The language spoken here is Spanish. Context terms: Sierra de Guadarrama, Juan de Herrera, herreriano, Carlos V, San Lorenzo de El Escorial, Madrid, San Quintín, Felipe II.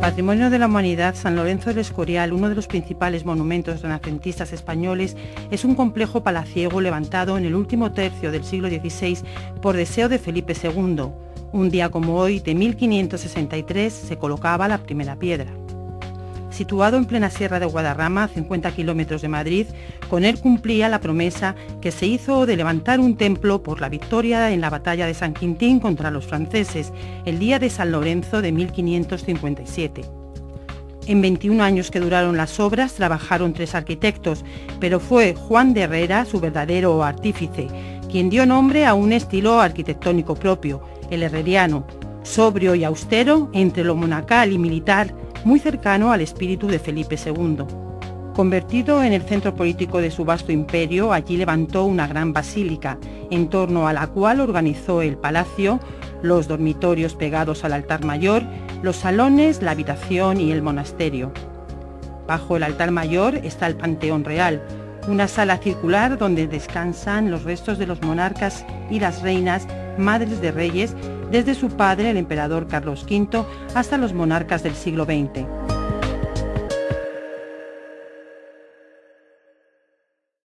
Patrimonio de la Humanidad, San Lorenzo del Escorial, uno de los principales monumentos renacentistas españoles, es un complejo palaciego levantado en el último tercio del siglo XVI por deseo de Felipe II. Un día como hoy, de 1563, se colocaba la primera piedra. Situado en plena Sierra de Guadarrama, a 50 kilómetros de Madrid, con él cumplía la promesa que se hizo de levantar un templo por la victoria en la batalla de San Quintín contra los franceses, el día de San Lorenzo de 1557. En 21 años que duraron las obras trabajaron 3 arquitectos, pero fue Juan de Herrera su verdadero artífice, quien dio nombre a un estilo arquitectónico propio, el herreriano, sobrio y austero, entre lo monacal y militar, muy cercano al espíritu de Felipe II. Convertido en el centro político de su vasto imperio, allí levantó una gran basílica, en torno a la cual organizó el palacio, los dormitorios pegados al altar mayor, los salones, la habitación y el monasterio. Bajo el altar mayor está el Panteón Real, una sala circular donde descansan los restos de los monarcas y las reinas, madres de reyes, desde su padre, el emperador Carlos V, hasta los monarcas del siglo XX.